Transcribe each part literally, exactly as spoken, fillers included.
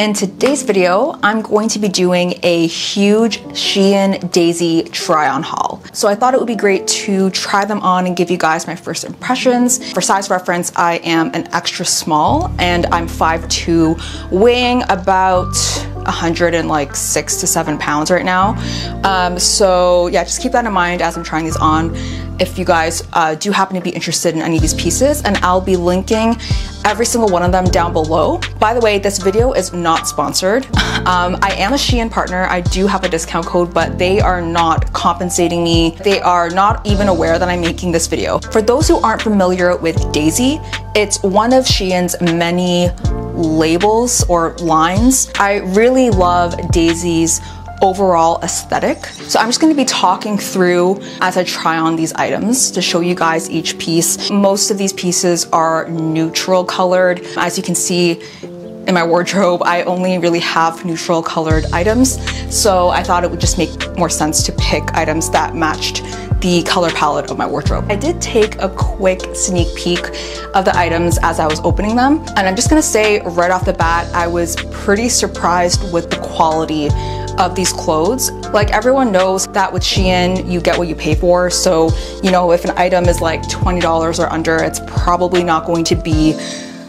In today's video, I'm going to be doing a huge Shein DAZY try-on haul. So I thought it would be great to try them on and give you guys my first impressions. For size reference, I am an extra small and I'm five two, weighing about one hundred and like six to seven pounds right now. Um, so yeah, just keep that in mind as I'm trying these on. If you guys uh, do happen to be interested in any of these pieces, and I'll be linking every single one of them down below. By the way, this video is not sponsored. Um, I am a Shein partner. I do have a discount code, but they are not compensating me. They are not even aware that I'm making this video. For those who aren't familiar with DAZY, it's one of Shein's many labels or lines. I really love DAZY's overall aesthetic. So I'm just gonna be talking through as I try on these items to show you guys each piece. Most of these pieces are neutral colored. As you can see in my wardrobe, I only really have neutral colored items. So I thought it would just make more sense to pick items that matched the color palette of my wardrobe. I did take a quick sneak peek of the items as I was opening them. And I'm just gonna say right off the bat, I was pretty surprised with the quality of these clothes. Like, everyone knows that with Shein, you get what you pay for. So, you know, if an item is like twenty dollars or under, it's probably not going to be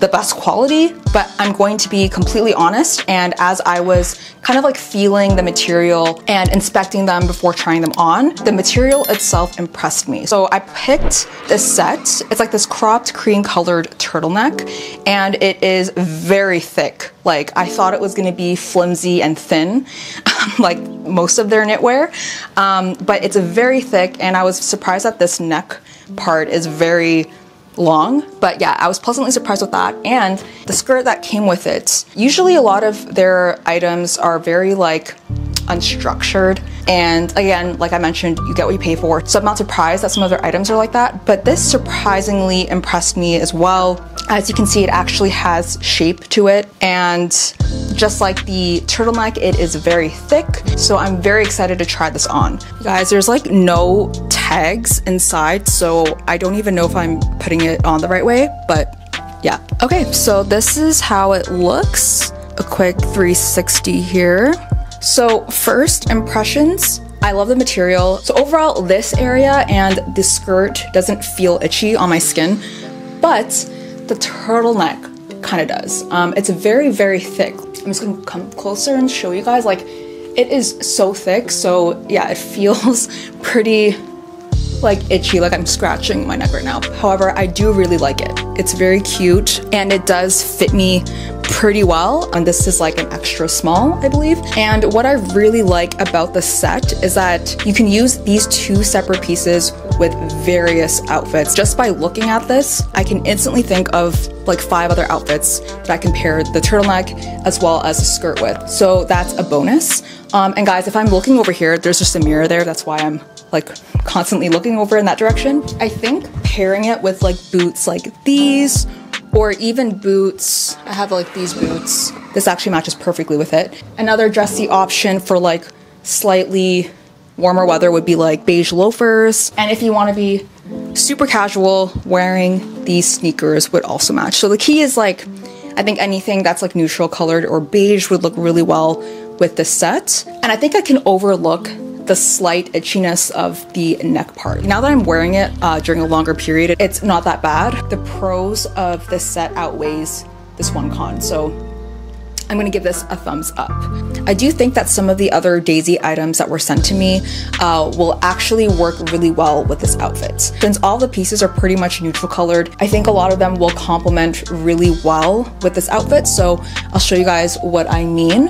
the best quality, but I'm going to be completely honest. And as I was kind of like feeling the material and inspecting them before trying them on, the material itself impressed me. So I picked this set. It's like this cropped cream colored turtleneck, and it is very thick. Like, I thought it was gonna be flimsy and thin, like most of their knitwear, um, but it's very thick. And I was surprised that this neck part is very long, but yeah, I was pleasantly surprised with that and the skirt that came with it. Usually a lot of their items are very like unstructured, and again, like I mentioned, you get what you pay for, so I'm not surprised that some of their items are like that, but this surprisingly impressed me as well. As you can see, it actually has shape to it, and just like the turtleneck, it is very thick, so I'm very excited to try this on. You guys, there's like no tags inside, so I don't even know if I'm putting it on the right way, but yeah. Okay, so this is how it looks. A quick three sixty here. So first impressions, I love the material. So overall, this area and the skirt doesn't feel itchy on my skin, but the turtleneck kind of does. Um, it's very, very thick. I'm just gonna come closer and show you guys. Like, it is so thick, so yeah, it feels pretty like itchy, like I'm scratching my neck right now. However, I do really like it. It's very cute and it does fit me pretty well. And this is like an extra small, I believe. And what I really like about the set is that you can use these two separate pieces with various outfits. Just by looking at this, I can instantly think of like five other outfits that I can pair the turtleneck as well as the skirt with. So that's a bonus. Um, and guys, if I'm looking over here, there's just a mirror there. That's why I'm like constantly looking over in that direction. I think pairing it with like boots like these, or even boots, I have like these boots. This actually matches perfectly with it. Another dressy option for like slightly warmer weather would be like beige loafers. And if you wanna be super casual, wearing these sneakers would also match. So the key is, like, I think anything that's like neutral colored or beige would look really well with this set. And I think I can overlook the slight itchiness of the neck part. Now that I'm wearing it uh, during a longer period, it's not that bad. The pros of this set outweighs this one con, so I'm gonna give this a thumbs up. I do think that some of the other DAZY items that were sent to me uh, will actually work really well with this outfit. Since all the pieces are pretty much neutral colored, I think a lot of them will complement really well with this outfit, so I'll show you guys what I mean.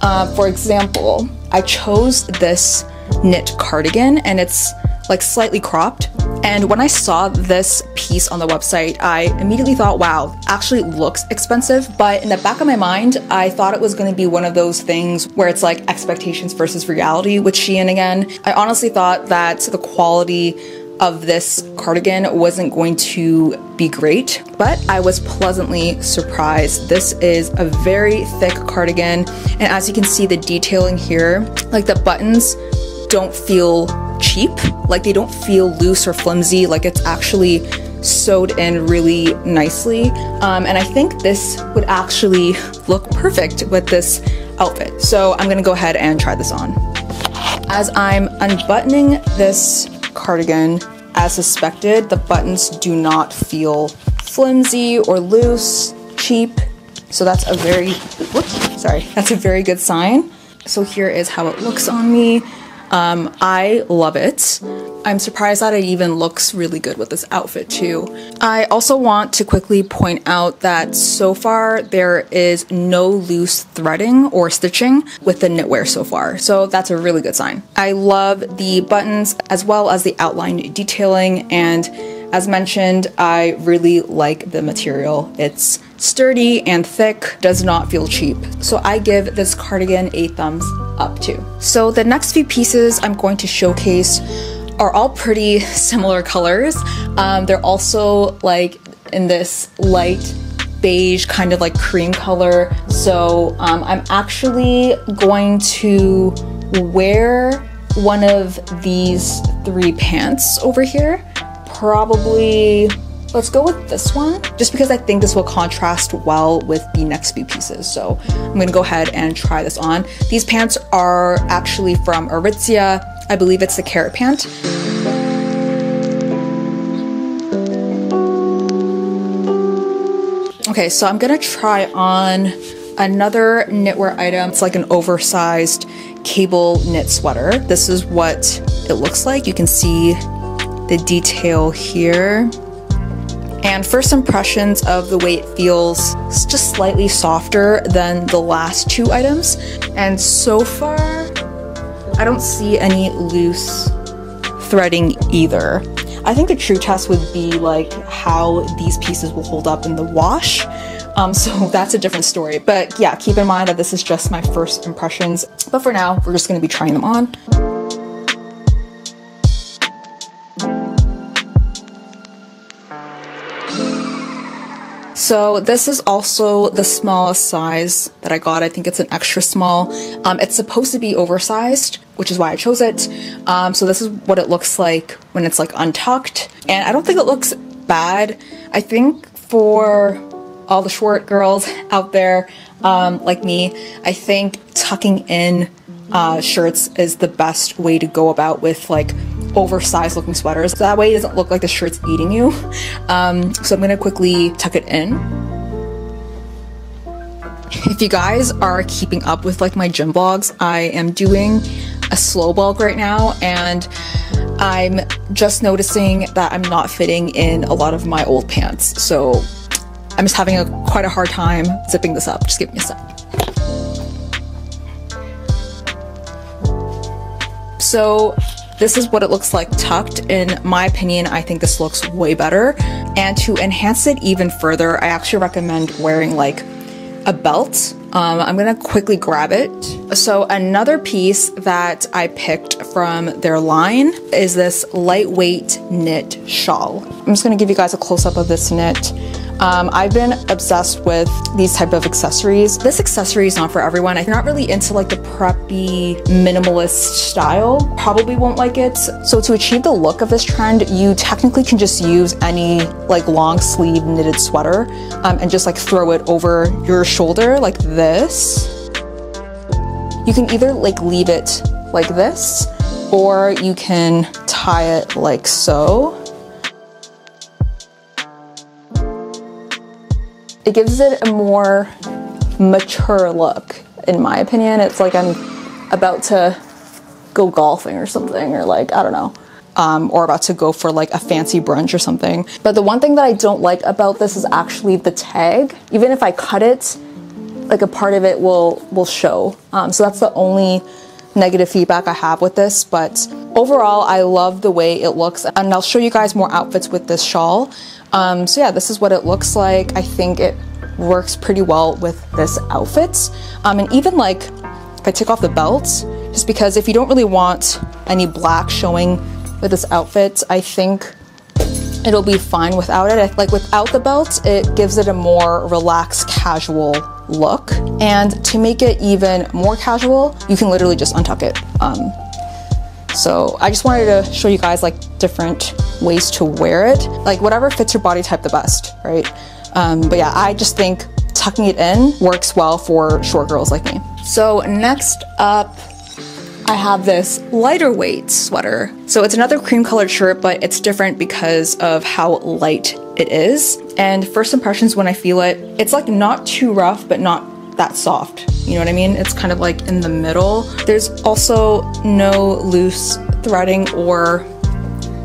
Uh, for example, I chose this knit cardigan and it's like slightly cropped. And when I saw this piece on the website, I immediately thought, wow, actually looks expensive. But in the back of my mind, I thought it was gonna be one of those things where it's like expectations versus reality with Shein again. I honestly thought that the quality of this cardigan wasn't going to be great, but I was pleasantly surprised. This is a very thick cardigan, and as you can see the detailing here, like the buttons don't feel cheap, like they don't feel loose or flimsy, like it's actually sewed in really nicely, um, and I think this would actually look perfect with this outfit. So I'm gonna go ahead and try this on. As I'm unbuttoning this cardigan, as suspected, the buttons do not feel flimsy or loose, cheap. So that's a very, whoops, sorry, that's a very good sign. So here is how it looks on me. Um, I love it. I'm surprised that it even looks really good with this outfit too. I also want to quickly point out that so far there is no loose threading or stitching with the knitwear so far, so that's a really good sign. I love the buttons as well as the outline detailing, and as mentioned, I really like the material. It's sturdy and thick, does not feel cheap. So I give this cardigan a thumbs up too. So the next few pieces I'm going to showcase are all pretty similar colors. Um, they're also like in this light beige, kind of like cream color. So um, I'm actually going to wear one of these three pants over here. Probably, let's go with this one, just because I think this will contrast well with the next few pieces. So I'm going to go ahead and try this on. These pants are actually from Aritzia. I believe it's the carrot pant. Okay, so I'm going to try on another knitwear item. It's like an oversized cable knit sweater. This is what it looks like. You can see the detail here, and first impressions of the way it feels, it's just slightly softer than the last two items, and so far I don't see any loose threading either. I think the true test would be like how these pieces will hold up in the wash, um, so that's a different story. But yeah, keep in mind that this is just my first impressions, but for now we're just going to be trying them on. So this is also the smallest size that I got. I think it's an extra small. Um, it's supposed to be oversized, which is why I chose it. Um, so this is what it looks like when it's like untucked. And I don't think it looks bad. I think for all the short girls out there um, like me, I think tucking in uh, shirts is the best way to go about with like oversized looking sweaters. That way it doesn't look like the shirt's eating you. Um, so I'm gonna quickly tuck it in. If you guys are keeping up with like my gym vlogs, I am doing a slow bulk right now, and I'm just noticing that I'm not fitting in a lot of my old pants. So I'm just having a quite a hard time zipping this up. Just give me a sec. So this is what it looks like tucked. In my opinion, I think this looks way better. And to enhance it even further, I actually recommend wearing like a belt. Um, I'm gonna quickly grab it. So another piece that I picked from their line is this lightweight knit shawl. I'm just gonna give you guys a close-up of this knit. Um, I've been obsessed with these type of accessories. This accessory is not for everyone. If you're not really into like the preppy minimalist style, probably won't like it. So to achieve the look of this trend, you technically can just use any like long sleeve knitted sweater um, and just like throw it over your shoulder like this. You can either like leave it like this, or you can tie it like so. It gives it a more mature look, in my opinion. It's like I'm about to go golfing or something, or like, I don't know, um, or about to go for like a fancy brunch or something. But the one thing that I don't like about this is actually the tag. Even if I cut it, like a part of it will, will show. Um, so that's the only negative feedback I have with this, but overall I love the way it looks, and I'll show you guys more outfits with this shawl. Um, so yeah, this is what it looks like. I think it works pretty well with this outfit. Um, and even like if I take off the belt, just because if you don't really want any black showing with this outfit, I think it'll be fine without it. Like without the belt, it gives it a more relaxed, casual look. And to make it even more casual, you can literally just untuck it. Um, so I just wanted to show you guys like different ways to wear it, like whatever fits your body type the best, right? Um, but yeah, I just think tucking it in works well for short girls like me. So next up, I have this lighter weight sweater. So it's another cream colored shirt, but it's different because of how light it is. And first impressions when I feel it, it's like not too rough, but not that soft. You know what I mean? It's kind of like in the middle. There's also no loose threading or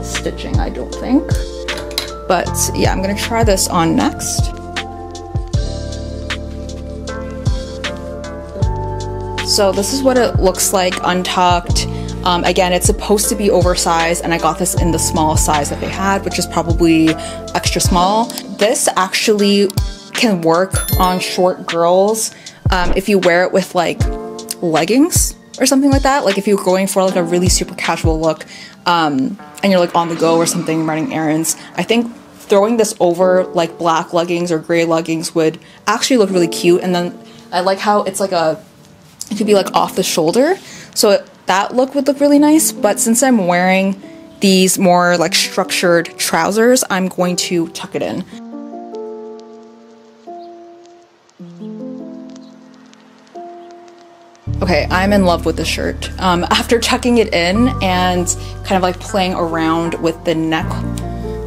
stitching, I don't think. But yeah, I'm gonna try this on next. So this is what it looks like untucked. Um, again, it's supposed to be oversized, and I got this in the smallest size that they had, which is probably extra small. This actually can work on short girls um, if you wear it with like leggings or something like that. Like if you're going for like a really super casual look um, and you're like on the go or something, running errands, I think throwing this over like black leggings or gray leggings would actually look really cute. And then I like how it's like a, it could be like off the shoulder, so it, that look would look really nice. But since I'm wearing these more like structured trousers, I'm going to tuck it in. Okay, I'm in love with this shirt. Um, after tucking it in and kind of like playing around with the neck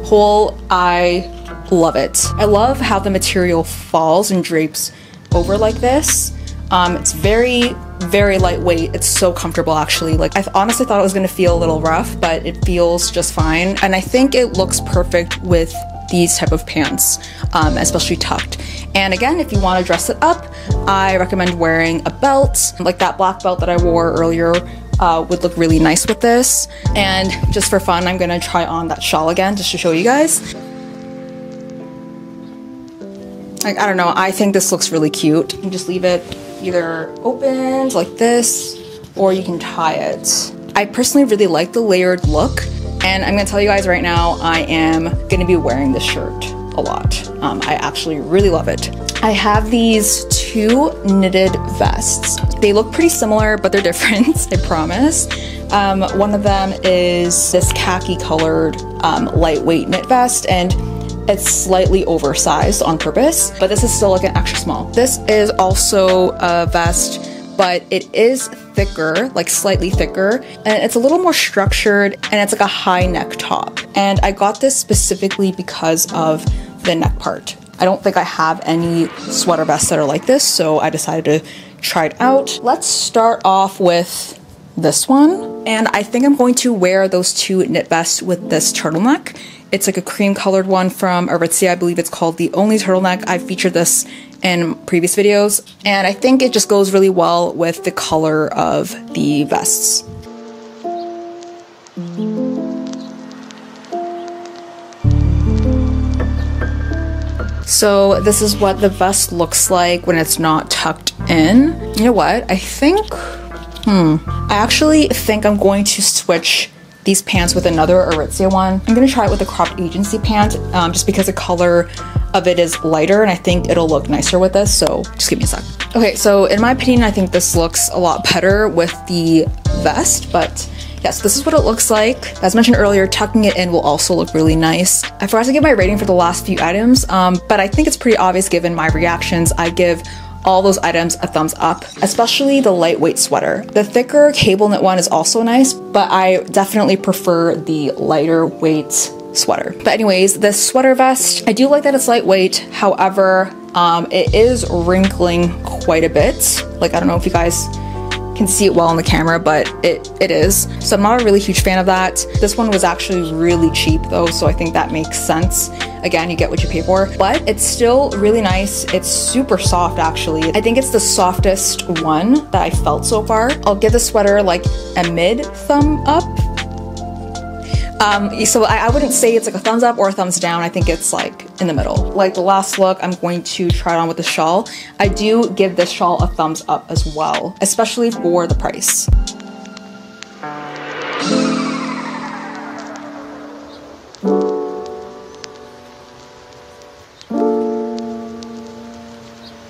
hole, I love it. I love how the material falls and drapes over like this. Um, it's very, very lightweight. It's so comfortable, actually. Like, I honestly thought it was gonna feel a little rough, but it feels just fine. And I think it looks perfect with these type of pants, um, especially tucked. And again, if you wanna dress it up, I recommend wearing a belt. Like that black belt that I wore earlier uh, would look really nice with this. And just for fun, I'm gonna try on that shawl again just to show you guys. Like, I don't know, I think this looks really cute. You can just leave it either opened like this, or you can tie it. I personally really like the layered look, and I'm gonna tell you guys right now, I am gonna be wearing this shirt a lot. Um, I actually really love it. I have these two knitted vests. They look pretty similar, but they're different, I promise. Um, one of them is this khaki colored um, lightweight knit vest, and it's slightly oversized on purpose, but this is still like an extra small. This is also a vest, but it is thicker, like slightly thicker, and it's a little more structured, and it's like a high neck top. And I got this specifically because of the neck part. I don't think I have any sweater vests that are like this, so I decided to try it out. Let's start off with this one. And I think I'm going to wear those two knit vests with this turtleneck. It's like a cream colored one from Aritzia. I believe it's called The Only Turtleneck. I've featured this in previous videos, and I think it just goes really well with the color of the vests. So this is what the vest looks like when it's not tucked in. You know what? I think, hmm, I actually think I'm going to switch these pants with another Aritzia one. I'm gonna try it with a cropped agency pant um, just because the color of it is lighter, and I think it'll look nicer with this, so just give me a sec. Okay, so in my opinion, I think this looks a lot better with the vest, but yeah, so this is what it looks like. As mentioned earlier, tucking it in will also look really nice. I forgot to give my rating for the last few items, um, but I think it's pretty obvious given my reactions. I give all those items a thumbs up, especially the lightweight sweater. The thicker cable knit one is also nice, but I definitely prefer the lighter weight sweater. But anyways, this sweater vest, I do like that it's lightweight. However, um, it is wrinkling quite a bit. Like, I don't know if you guys can see it well on the camera, but it, it is. So I'm not a really huge fan of that. This one was actually really cheap though, so I think that makes sense. Again, you get what you pay for, but it's still really nice. It's super soft, actually. I think it's the softest one that I felt so far. I'll give the sweater like a mid thumb up. Um, so I, I wouldn't say it's like a thumbs up or a thumbs down. I think it's like in the middle. Like the last look, I'm going to try it on with the shawl. I do give this shawl a thumbs up as well, especially for the price.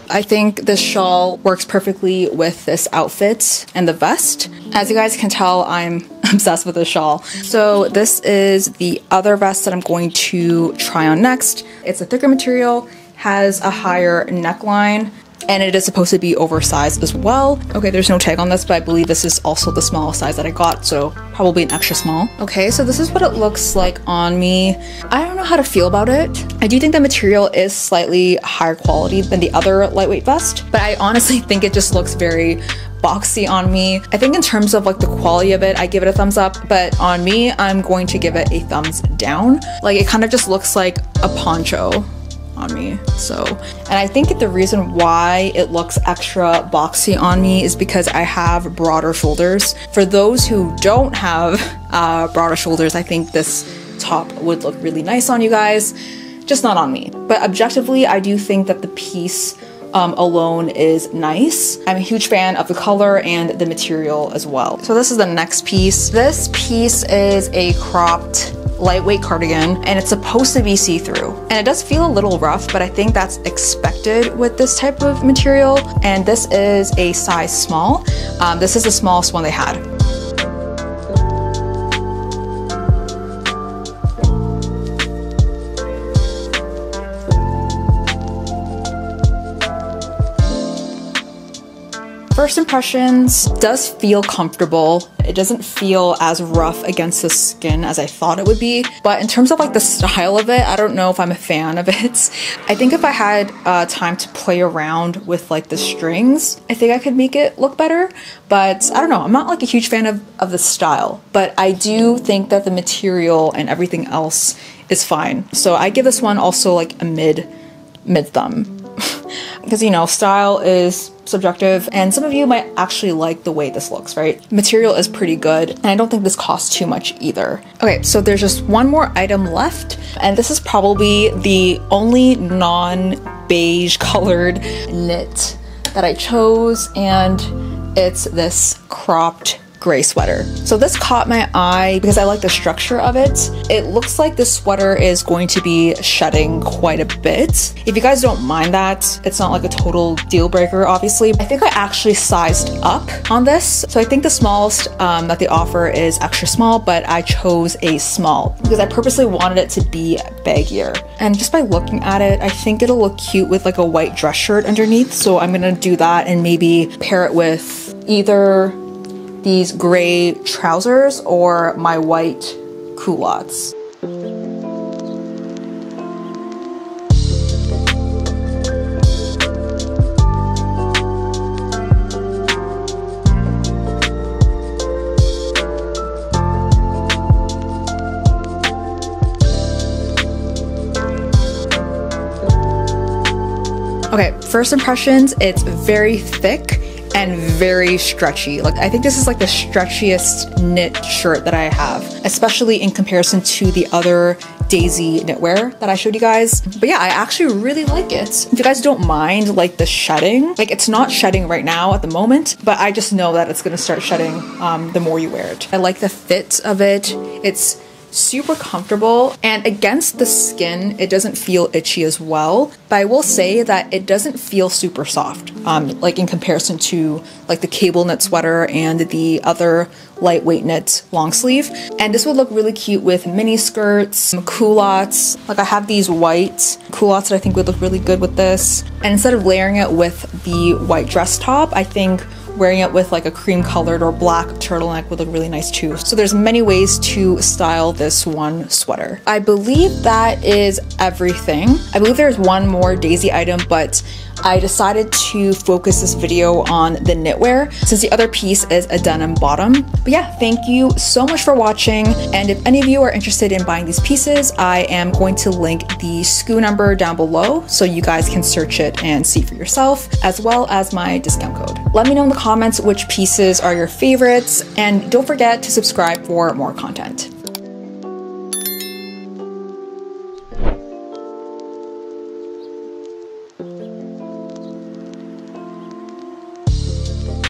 I think this shawl works perfectly with this outfit and the vest. As you guys can tell, I'm obsessed with this shawl. So this is the other vest that I'm going to try on next. It's a thicker material, has a higher neckline, and it is supposed to be oversized as well. Okay, there's no tag on this, but I believe this is also the smallest size that I got, so probably an extra small. Okay, so this is what it looks like on me. I don't know how to feel about it. I do think the material is slightly higher quality than the other lightweight vest, but I honestly think it just looks very boxy on me. I think in terms of like the quality of it, I give it a thumbs up, but on me, I'm going to give it a thumbs down. Like, it kind of just looks like a poncho on me. So, and I think the reason why it looks extra boxy on me is because I have broader shoulders. For those who don't have uh, broader shoulders, I think this top would look really nice on you guys, just not on me. But objectively, I do think that the piece um, alone is nice. I'm a huge fan of the color and the material as well. So this is the next piece. This piece is a cropped lightweight cardigan, and it's supposed to be see-through, and it does feel a little rough, but I think that's expected with this type of material. And this is a size small. Um, this is the smallest one they had. First impressions, does feel comfortable. It doesn't feel as rough against the skin as I thought it would be. But in terms of like the style of it, I don't know if I'm a fan of it. I think if I had uh, time to play around with like the strings, I think I could make it look better. But I don't know, I'm not like a huge fan of, of the style. But I do think that the material and everything else is fine. So I give this one also like a mid, mid thumb. Because, you know, style is subjective, and some of you might actually like the way this looks, right? Material is pretty good, and I don't think this costs too much either. Okay, so there's just one more item left, and this is probably the only non-beige colored knit that I chose, and it's this cropped gray sweater. So this caught my eye because I like the structure of it. It looks like this sweater is going to be shedding quite a bit. If you guys don't mind that, it's not like a total deal breaker, obviously. I think I actually sized up on this. So I think the smallest um, that they offer is extra small, but I chose a small because I purposely wanted it to be baggier. And just by looking at it, I think it'll look cute with like a white dress shirt underneath. So I'm gonna do that and maybe pair it with either these gray trousers or my white culottes. Okay, first impressions, it's very thick and very stretchy. Like, I think this is like the stretchiest knit shirt that I have, especially in comparison to the other DAZY knitwear that I showed you guys. But yeah, I actually really like it. If you guys don't mind like the shedding, like it's not shedding right now at the moment, but I just know that it's gonna start shedding um, the more you wear it. I like the fit of it. It's super comfortable, and against the skin it doesn't feel itchy as well, but I will say that it doesn't feel super soft um like in comparison to like the cable knit sweater and the other lightweight knit long sleeve. And this would look really cute with mini skirts, culottes. Like, I have these white culottes that I think would look really good with this, and instead of layering it with the white dress top, I think wearing it with like a cream colored or black turtleneck would look really nice too. So there's many ways to style this one sweater. I believe that is everything. I believe there's one more DAZY item, but I decided to focus this video on the knitwear since the other piece is a denim bottom. But yeah, thank you so much for watching. And if any of you are interested in buying these pieces, I am going to link the S K U number down below so you guys can search it and see for yourself, as well as my discount code. Let me know in the comments which pieces are your favorites, and don't forget to subscribe for more content.